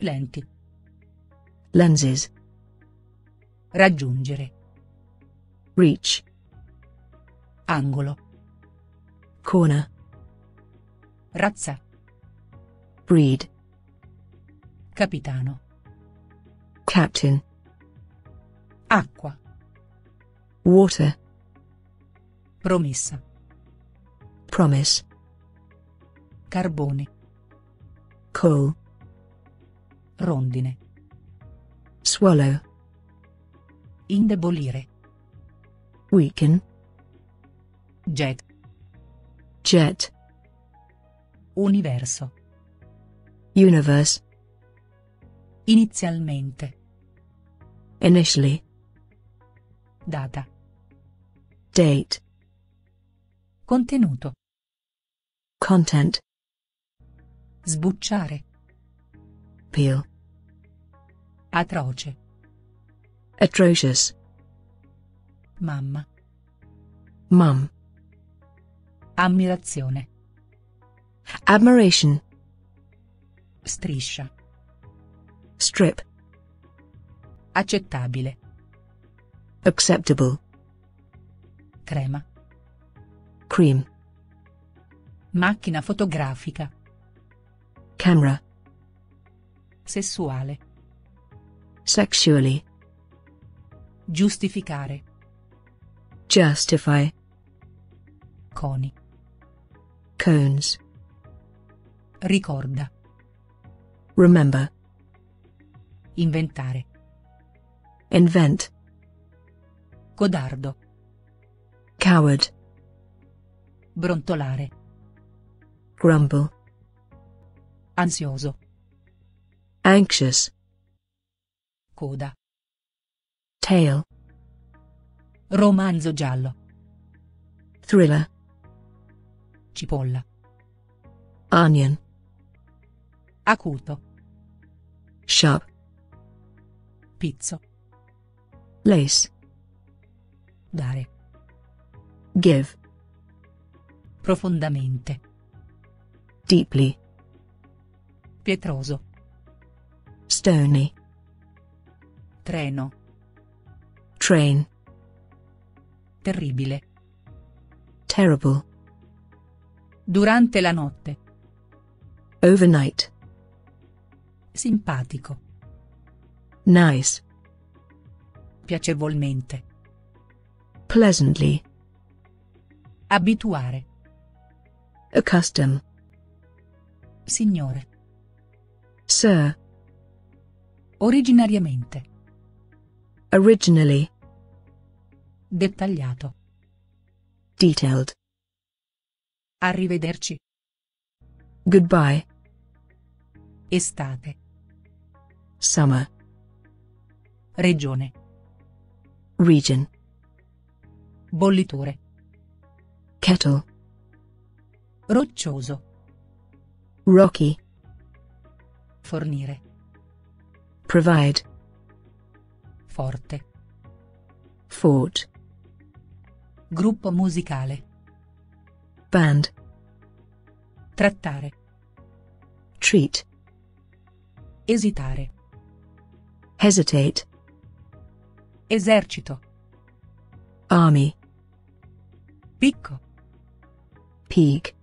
Lenti. Lenses. Raggiungere. Reach. Angolo. Corner. Razza. Breed. Capitano. Captain. Acqua. Water. Promessa. Promise. Carbone. Coal. Rondine. Swallow. Indebolire. Weaken. Jet. Jet. Universo. Universe. Inizialmente. Initially. Data. Date. Contenuto. Content. Sbucciare. Peel. Atroce. Atrocious. Mamma. Mum. Ammirazione. Admiration. Striscia. Strip. Accettabile. Acceptable. Crema. Cream. Macchina fotografica. Camera. Sessuale. Sexually. Giustificare. Justify. Coni. Cones. Ricorda. Remember. Inventare. Invent. Codardo. Coward. Brontolare. Grumble. Ansioso. Anxious. Coda. Tail. Romanzo giallo. Thriller. Cipolla. Onion. Acuto. Sharp. Pizzo. Lace. Dare. Give. Profondamente. Deeply. Pietroso. Stony. Treno. Train. Terribile. Terrible. Durante la notte. Overnight. Simpatico. Nice. Piacevolmente. Pleasantly. Abituare. Accustom. Signore. Sir. Originariamente. Originally. Dettagliato. Detailed. Arrivederci. Goodbye. Estate. Summer. Regione. Region. Bollitore. Kettle. Roccioso. Rocky. Fornire. Provide. Forte. Fort. Gruppo musicale. Band. Trattare. Treat. Esitare. Hesitate. Esercito. Army. Picco. Peak.